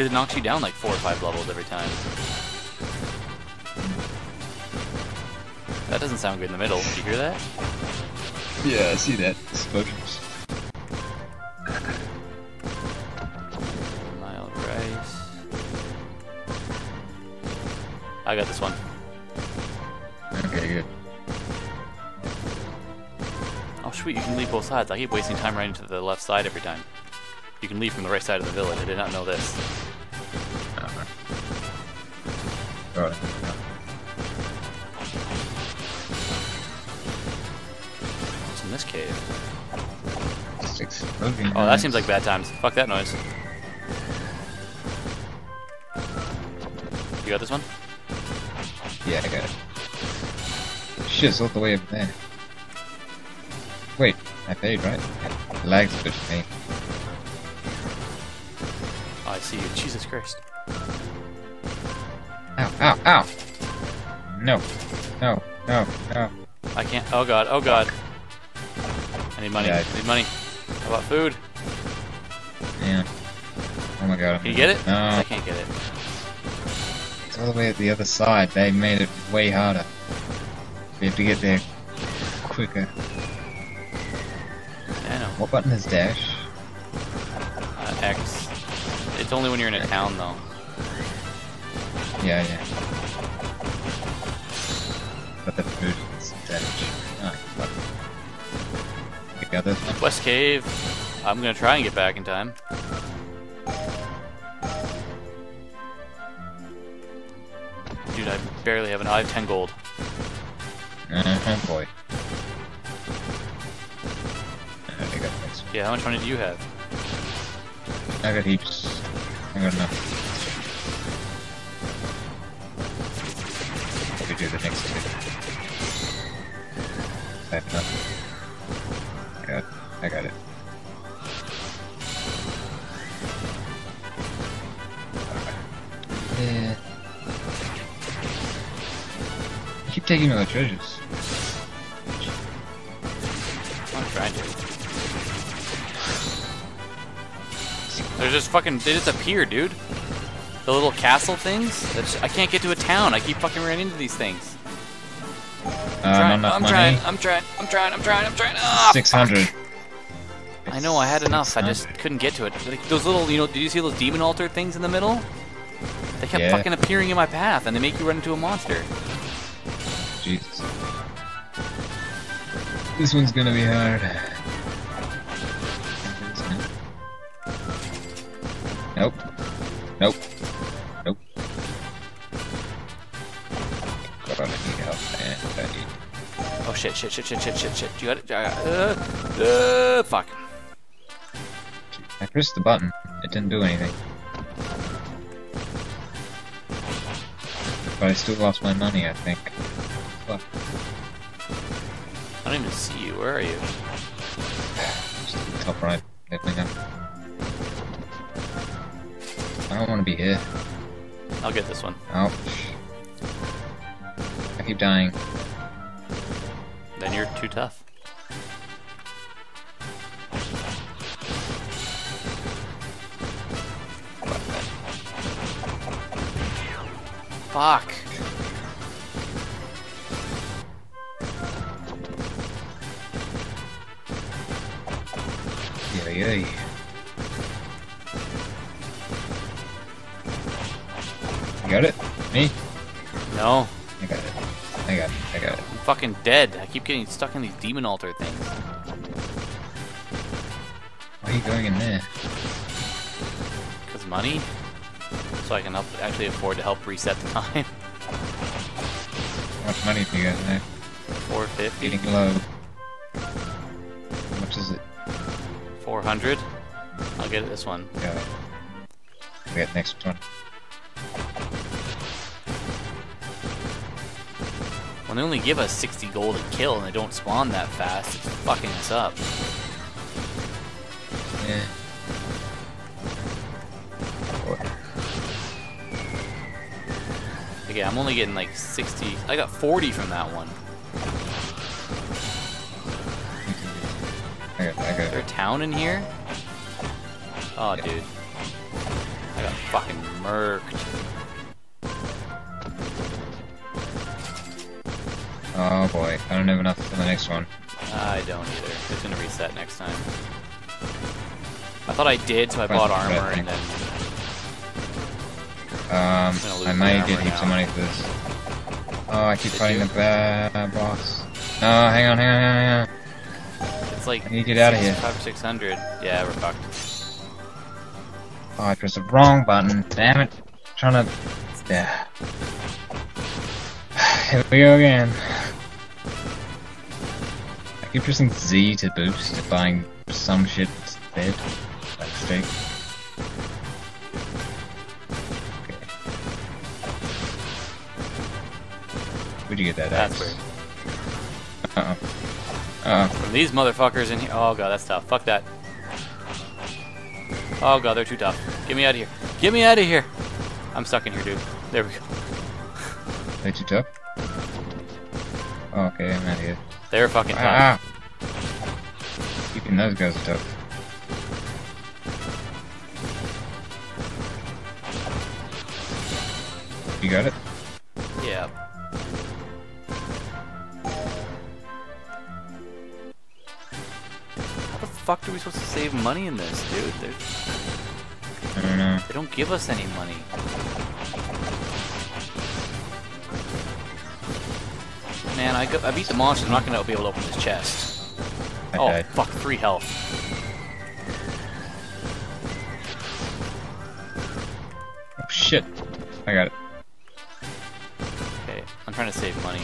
because it knocks you down like 4 or 5 levels every time. That doesn't sound good in the middle. Did you hear that? Yeah, I see that. It's buggers. Mild rice. I got this one. Okay, good. Oh, sweet, you can leave both sides. I keep wasting time right into the left side every time. You can leave from the right side of the village. I did not know this. Alright. What's in this cave? Oh, that seems like bad times. Fuck that noise. You got this one? Yeah, I got it. Shit's all the way up there. Wait, I paid, right? Lag's a bit faint. Oh, I see you. Jesus Christ. Ow, ow, ow! No. No, no, no. I can't. Oh god, oh god. I need money. Yeah, I need money. How about food? Yeah. Oh my god. Can you get it? No. I can't get it. It's all the way at the other side. They made it way harder. We have to get there quicker. I know. What button is dash? X. It's only when you're in a town, though. Yeah, yeah. But the food is dash. Oh, got this one. West Cave. I'm gonna try and get back in time. Dude, I barely have an eye. 10 gold. Oh boy. Yeah, how much money do you have? I got heaps. I got enough. I could do the next two. I have nothing. I got it. Yeah. I keep taking all the treasures. I'm trying to. They're just fucking, they just appear, dude. The little castle things? That's, I can't get to a town. I keep fucking running into these things. I'm trying. Oh, 600. Fuck. I know, I had enough. I just couldn't get to it. Like, those little, you know, did you see those demon altar things in the middle? They kept fucking appearing in my path, and they make you run into a monster. Jesus. This one's gonna be hard. Nope. Nope. Nope. God, I need help, man. I need... Oh shit. You got it? Fuck. I pressed the button. It didn't do anything. But I still lost my money, I think. Fuck. I don't even see you. Where are you? Just at the top right. Definitely not. I don't want to be here. I'll get this one. Ouch. I keep dying. Then you're too tough. Fuck. Yeah. Got it? Me? No. I got it. I'm fucking dead. I keep getting stuck in these demon altar things. Why are you going in there? Because money? So I can help, actually afford to help reset the time. How much money do you got in there? 450. Getting low. How much is it? 400. I'll get it this one. Got it. We got next one. Well, they only give us 60 gold to kill, and they don't spawn that fast. It's fucking us up. Yeah. Again, I'm only getting like 60. I got 40 from that one. I got. Is there a town in here? Oh, yeah. Dude. I got fucking murked. Oh boy, I don't have enough for the next one. I don't either. It's gonna reset next time. I thought I did, so I bought armor and then... I might get heaps of money for this. Oh, I keep fighting the bad boss. Oh, hang on. It's like... I need to get out of here. 600. Yeah, we're fucked. Oh, I pressed the wrong button. Damn it. I'm trying to... Yeah. Here we go again. I keep pressing Z to boost to buying some shit dead. Like steak. Okay. Where'd you get that axe? That's weird. Uh-oh. Uh-oh. These motherfuckers in here. Oh god, that's tough. Fuck that. Oh god, they're too tough. Get me out of here. Get me out of here! I'm stuck in here, dude. There we go. They're too tough? Oh, okay, I'm out of here. They're fucking tough. Ah. Even those guys are tough. You got it? Yeah. How the fuck are we supposed to save money in this, dude? I don't know. They don't give us any money. Man, I beat the monster. I'm not going to be able to open this chest. I died. Fuck. 3 health. Oh, shit. I got it. Okay, I'm trying to save money.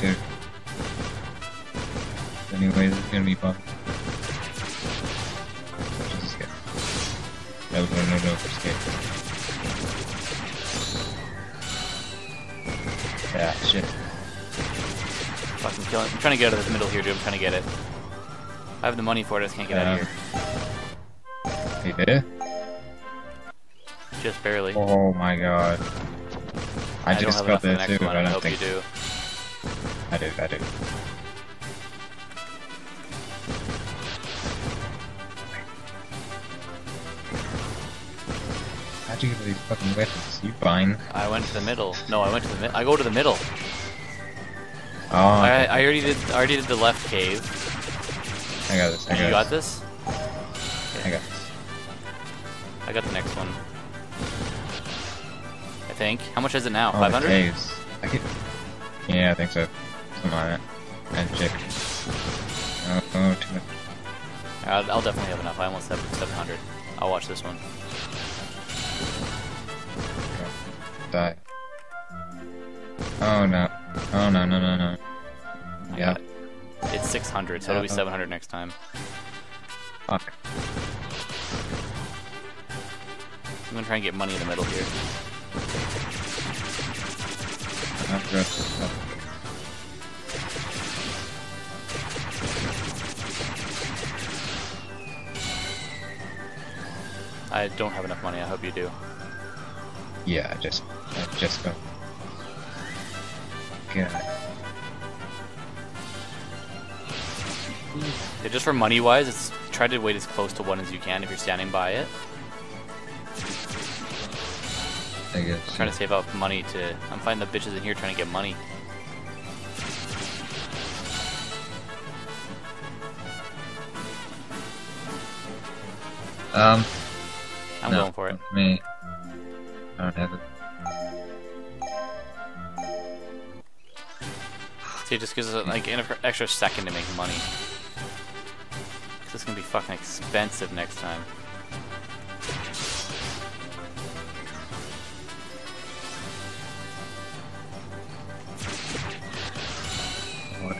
Sure. Anyways, it's going to be fun. Just get... No, escape. Yeah, shit. Fucking killing. I'm trying to get out of the middle here, dude. I'm trying to get it. I have the money for it. I just can't get out of here. You did it? Just barely. Oh my god. I just got there too, but I don't think. You do. I do. How'd you get these fucking weapons? You fine. I went to the middle. No, I went to the middle. I go to the middle. Oh, I already did the left cave. I got this. You got this? Okay. I got this. I got the next one. I think. How much is it now? 500? Caves. Yeah, I think so. Something like that. And check. Oh, too much. I'll definitely have enough. I almost have 700. I'll watch this one. Die. Oh no. Oh no. Yeah. It's 600, so it'll be 700 next time. Fuck. I'm gonna try and get money in the middle here. I don't have enough money. I hope you do. Yeah, I just go. God. Yeah, just for money wise, it's try to wait as close to one as you can if you're standing by it. I guess. I'm trying to save up money to. I'm finding the bitches in here trying to get money. I'm going for it. Me. I don't have it. See, it just gives us like an extra second to make money. This is gonna be fucking expensive next time. What?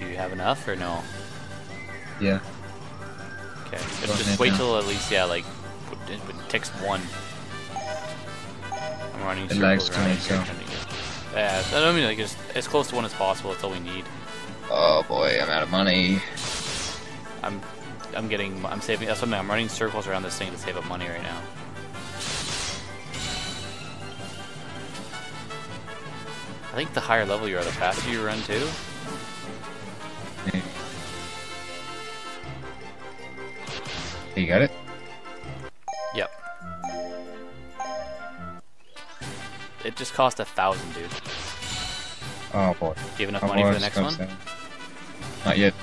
Do you have enough or no? Yeah. Okay. Just wait till at least like it takes one. I'm running circles around it, so. Yeah, I mean like just as close to one as possible. That's all we need. Oh boy, I'm out of money. I'm saving. That's something. I'm running circles around this thing to save up money right now. I think the higher level you are, the faster you run too. You got it? Yep. It just cost 1,000, dude. Oh boy. Do you have enough money for the next one? Not yet.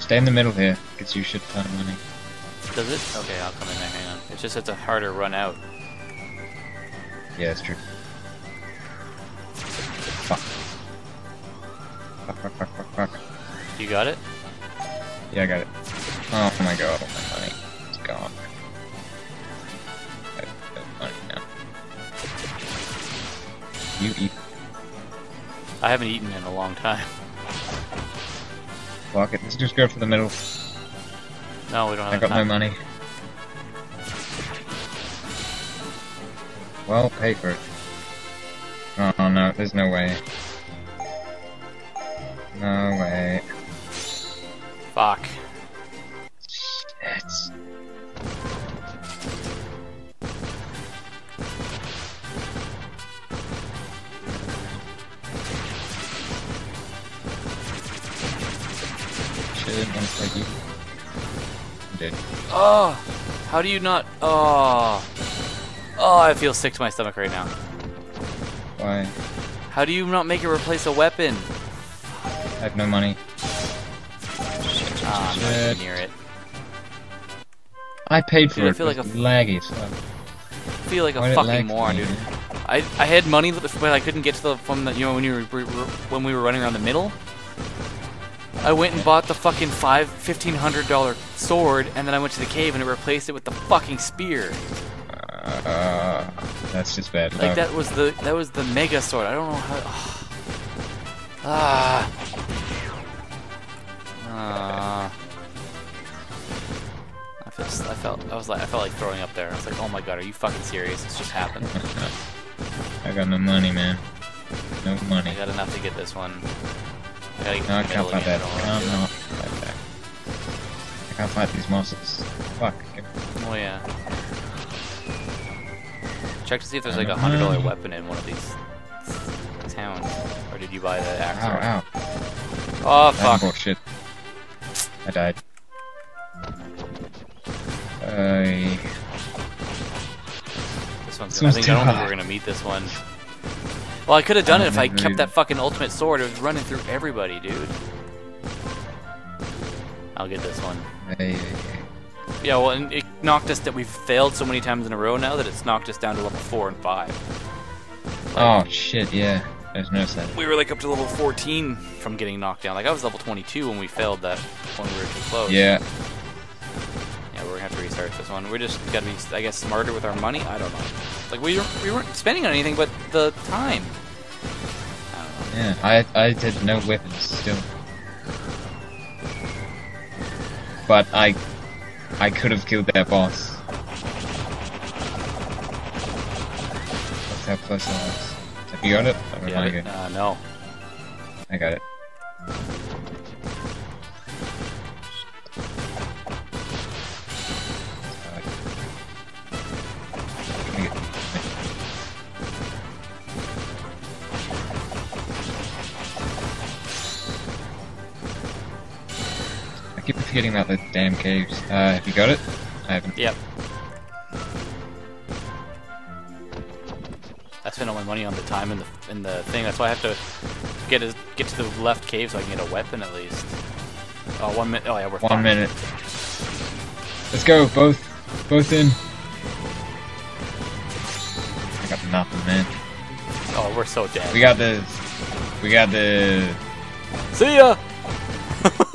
Stay in the middle here. Gets you a shit ton of money. Does it? Okay, I'll come in there. Hang on. It's just it's a harder run out. Yeah, that's true. Fuck. Fuck, fuck, fuck, fuck, fuck. You got it? Yeah, I got it. Oh my god, all my money. It's gone. I have no money now. You eat. I haven't eaten in a long time. Fuck it, let's just go for the middle. No, we don't have time. I got no money. Well, pay for it. Oh no, there's no way. No way. Fuck. Shit. Shit, I'm spiky. I'm dead. Oh! How do you not? Oh! Oh, I feel sick to my stomach right now. Why? How do you not make it replace a weapon? I have no money. Ah, I'm not even near it. I paid for it. I feel like a laggy stuff. I feel like a fucking moron, dude. I had money, but I couldn't get to the one that, you know, when we were running around the middle. I went and bought the fucking $1,500 sword, and then I went to the cave and it replaced it with the fucking spear. That's just bad. Like that was the mega sword. I don't know how. I felt like throwing up there. I was like, oh my god, are you fucking serious? This just happened. I got no money, man. No money. I got enough to get this one. I gotta get no, I can't fight that. No, I can't fight these monsters. Fuck. Oh yeah. Check to see if there's like a $100 weapon in one of these towns. Or did you buy the axe? Ow, ow. Oh fuck. Bullshit. I died. I don't think we're gonna meet this one. Well, I could have done it if I kept that fucking ultimate sword. It was running through everybody, dude. I'll get this one. Hey. Yeah, well, and it knocked us that we've failed so many times in a row now that it's knocked us down to level 4 and 5. Like, oh shit, yeah. There's no sense. We were like up to level 14 from getting knocked down. Like I was level 22 when we failed that when we were too close. Yeah. Yeah, we're gonna have to restart this one. We're just gotta be, I guess, smarter with our money. I don't know. Like we weren't spending on anything but the time. I don't know. Yeah, I did no weapons still. But I could have killed that boss. That's how close I was. Have you got it? I don't know. It. No. I got it. I keep forgetting about the damn caves. Have you got it? I haven't. Yep. I spent all my money on the time in the thing. That's why I have to get to the left cave so I can get a weapon at least. Oh, 1 minute. Oh yeah, we're 1 minute. Let's go. Both in. I got nothing, man. Oh, we're so dead. We got this. See ya.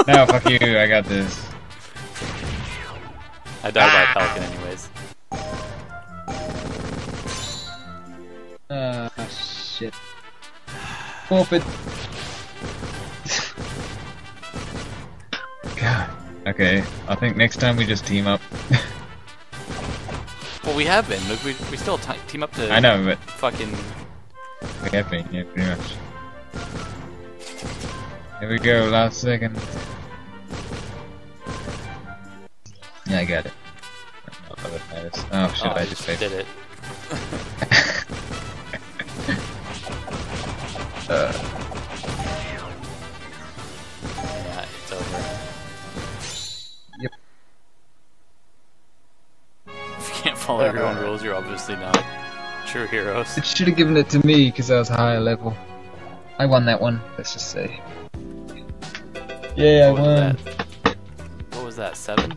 No, fuck you, I got this. I died by a pelican anyways. Shit. Open. God. Okay, I think next time we just team up. Well, we have been. Look, we still team up to... I know, but... Fucking... We have been, yeah, pretty much. Here we go, last second. Yeah, I got it. Oh shit, I just did it. Yeah, it's over. Yep. Can't while everyone rolls, you're obviously not true heroes. It should have given it to me because I was higher level. I won that one, let's just say. Yeah, I won. What was that, 7?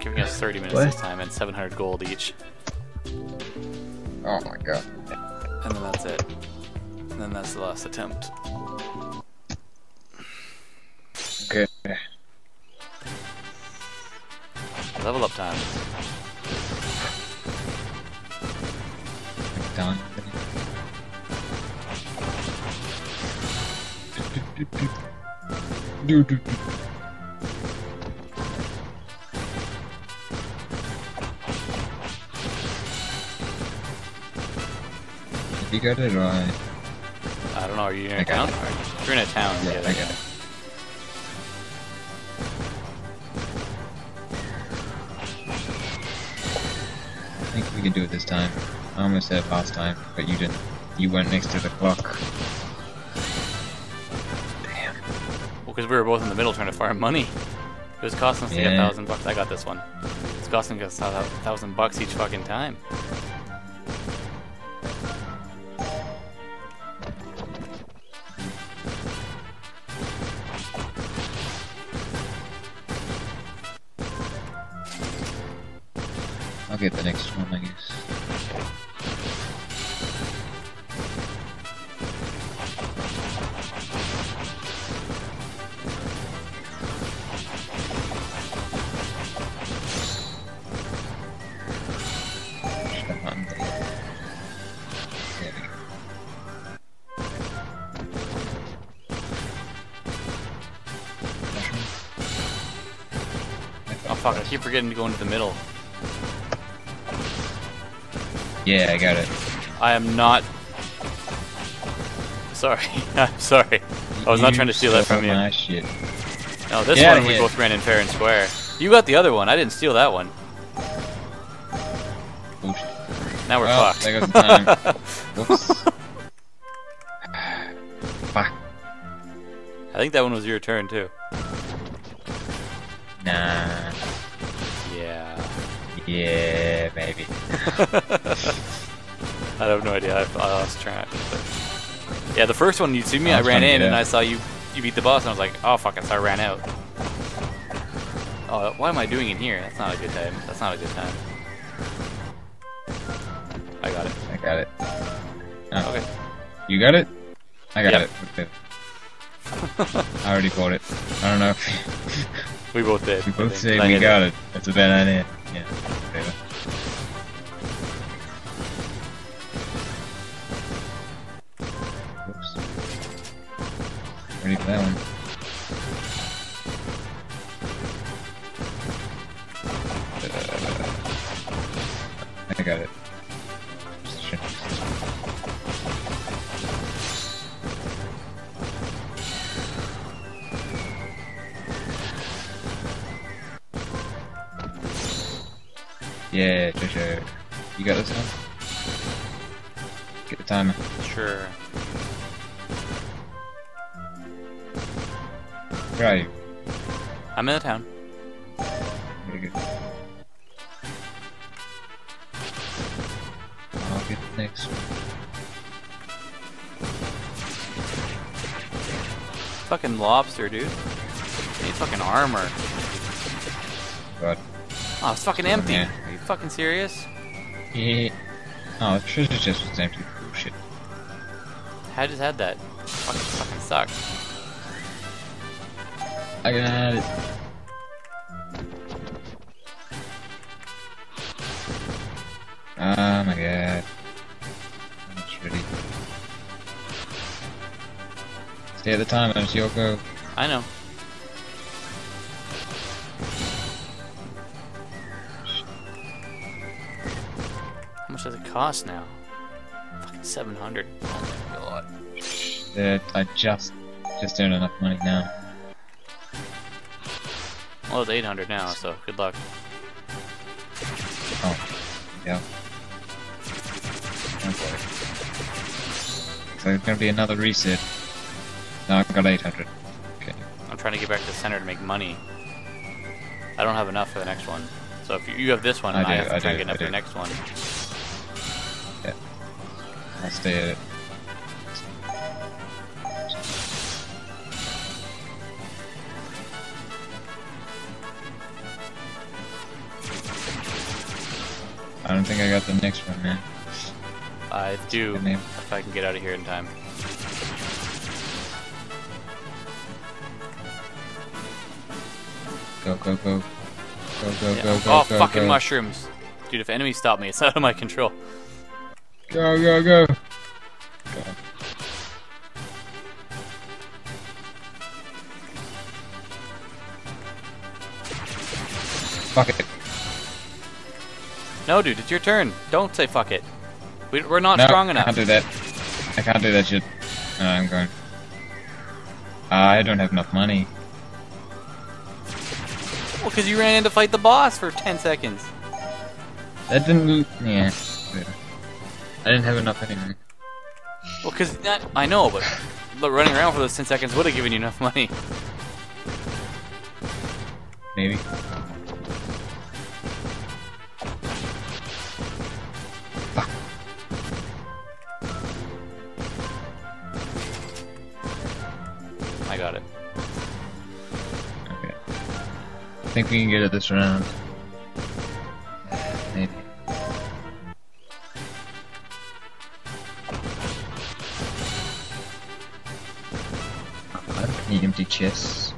Giving us 30 minutes this time and 700 gold each. Oh my god. And then that's it. And then that's the last attempt. Okay. Level up time. Done. You got it or I don't know, are you in a town? You're in a town. Yeah, I got it. I think we can do it this time. I almost said it last time, but you didn't. You went next to the clock. Damn. Well, because we were both in the middle trying to farm money. It was costing us to get $1,000 bucks. I got this one. It's costing us $1,000 bucks each fucking time. I'll get the next one, I guess. Oh fuck, I keep forgetting to go into the middle. Yeah, I got it. I am not... Sorry. I'm sorry. I was not trying to steal that from you. My shit. No, this one we both ran in fair and square. You got the other one. I didn't steal that one. Oof. Now we're fucked. There goes the time. Whoops. Fuck. I think that one was your turn, too. Nah. Yeah. Yeah, maybe. I have no idea. I lost track. But... yeah, the first one you see me, I ran in and I saw you beat the boss, and I was like, oh fuck it, so I ran out. Oh, what am I doing in here? That's not a good time. That's not a good time. I got it. I got it. Oh. Okay. You got it? I got it. Okay. I already caught it. I don't know. We both did. We both say we got it. That's a bad idea. Yeah. Whatever. Oops. Ready for that one. I got it. Yeah, sure. You got this one? Get the timer. Sure. Where are you? I'm in the town. Very good. I'll get the next one. Fucking lobster, dude. I need fucking armor. God. Oh, it's fucking empty. Yeah. Are you fucking serious? Yeah. Oh, the treasure chest was empty. Oh, shit. I just had that. Fucking sucks. I got it. Oh my god. That's ready. Stay at the time, it's your go. I know. How much does it cost now? Fucking 700. Oh my god. I just don't have enough money now. Well, it's 800 now, so good luck. Oh, yeah. Okay. So it's gonna be another reset. No, I've got 800. Okay. I'm trying to get back to the center to make money. I don't have enough for the next one. So if you have this one, I have to try and get up your next one. Yeah. I'll stay at it. I don't think I got the next one, man. I do, if I can get out of here in time. Go, go, go. Go, go, yeah. Go, go, oh, go, fucking go. Mushrooms. Dude, if enemies stop me, it's out of my control. Go, go, go. Go. Fuck it. No, dude, it's your turn. Don't say fuck it. We're not strong enough. I can't do that. I can't do that shit. No, I'm going. I don't have enough money. Well, because you ran in to fight the boss for 10 seconds. That didn't... Yeah. I didn't have enough anyway. Well, because... I know, but running around for those 10 seconds would have given you enough money. Maybe. I got it. Okay. I think we can get it this round. Maybe. I don't need empty chests.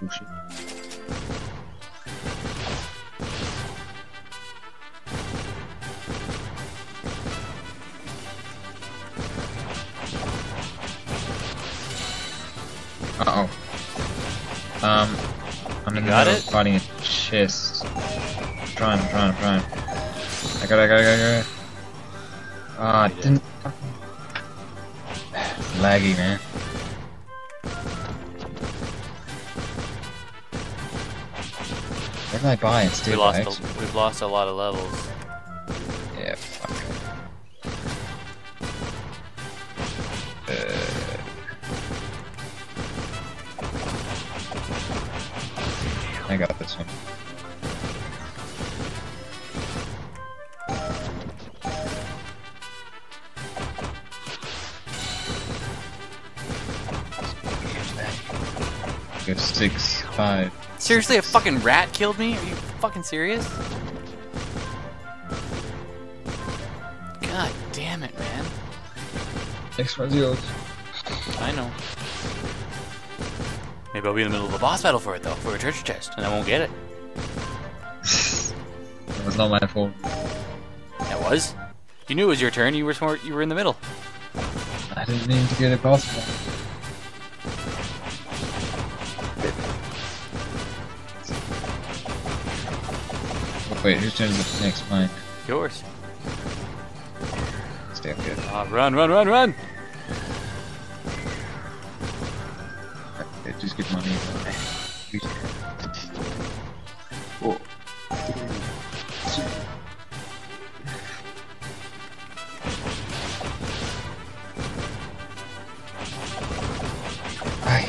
Bullshit. Uh oh. I'm in the middle of fighting a chest. I'm trying. I got it. Ah, didn't. Laggy, man. Where did I buy it? We've lost a lot of levels. Yeah, fuck. I got this one. Go 6, 5. Seriously, a fucking rat killed me? Are you fucking serious? God damn it, man. Next one's yours. I know. Maybe I'll be in the middle of a boss battle for it, though, for a treasure chest, and I won't get it. That was not my fault. That was? You knew it was your turn, you were smart, you were in the middle. I didn't mean to get a boss battle. Wait, whose turn is it next? Mine. Yours. Stay up here. Oh, run! Just get money. Oh. Aye.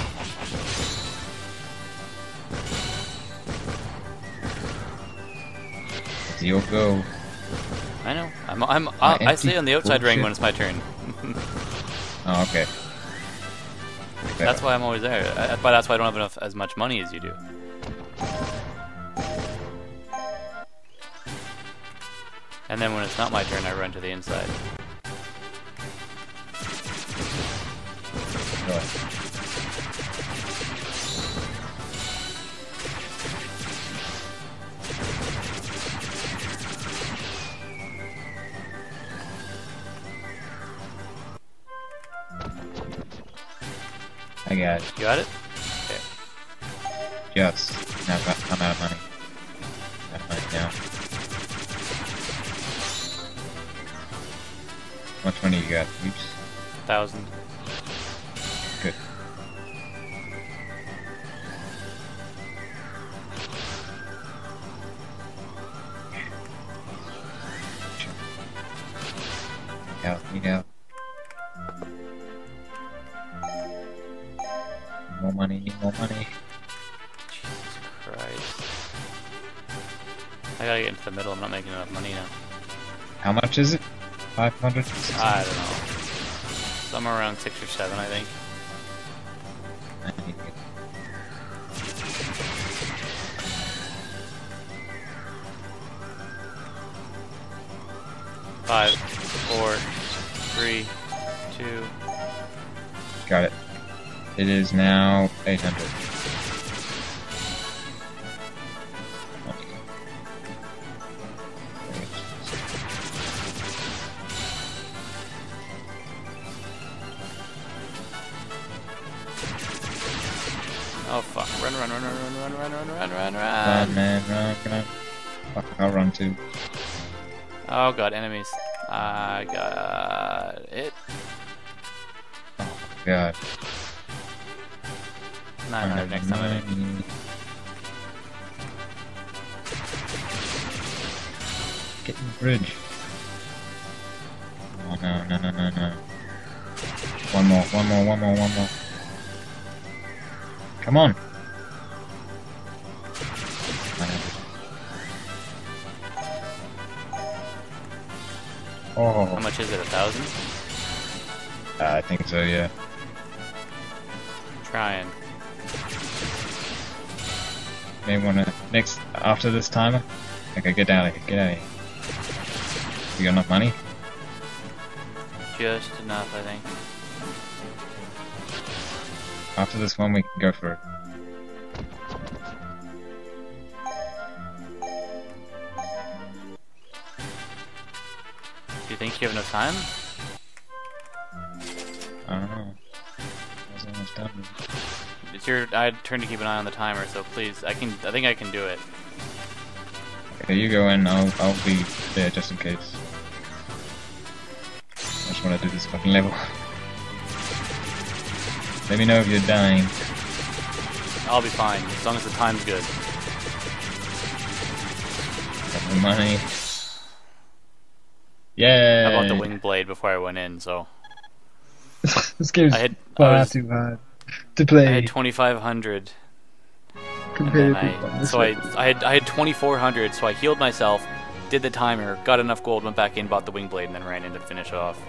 You'll go. I know. I stay on the outside ring when it's my turn. Oh, okay. That's why I'm always there. That's why I don't have enough as much money as you do. And then when it's not my turn, I run to the inside. I got it. You got it? Okay. Yes. Now I'm out of money. I'm out of money now. What money you got? Oops. 1,000. Good. You know. More money. Jesus Christ. I gotta get into the middle, I'm not making enough money now. How much is it? 500? I don't know. Somewhere around 6 or 7, I think. Five, four, three, two. Got it. It is now 800. Oh fuck! Run! Run, man, run! Fuck! I'll run too. Oh god, enemies! I got it. Oh god. 900 next time, I think. Get in the bridge. Oh no, no, no, no, no. One more. Come on. Oh. How much is it? 1,000? I think so, yeah. Trying. May wanna next after this timer. Okay, get down. Get out of here. You got enough money? Just enough, I think. After this one, we can go for it. Do you think you have enough time? I don't know. I was almost done. It's your turn to keep an eye on the timer, so please, I think I can do it. Okay, you go in. I'll be there just in case. I just want to do this fucking level. Let me know if you're dying. I'll be fine, as long as the time's good. Got the money. Yeah. I bought the wing blade before I went in, so... This game's far too hard to play. I had 2,500. I had 2,400, so I healed myself, did the timer, got enough gold, went back in, bought the wing blade, and then ran in to finish it off.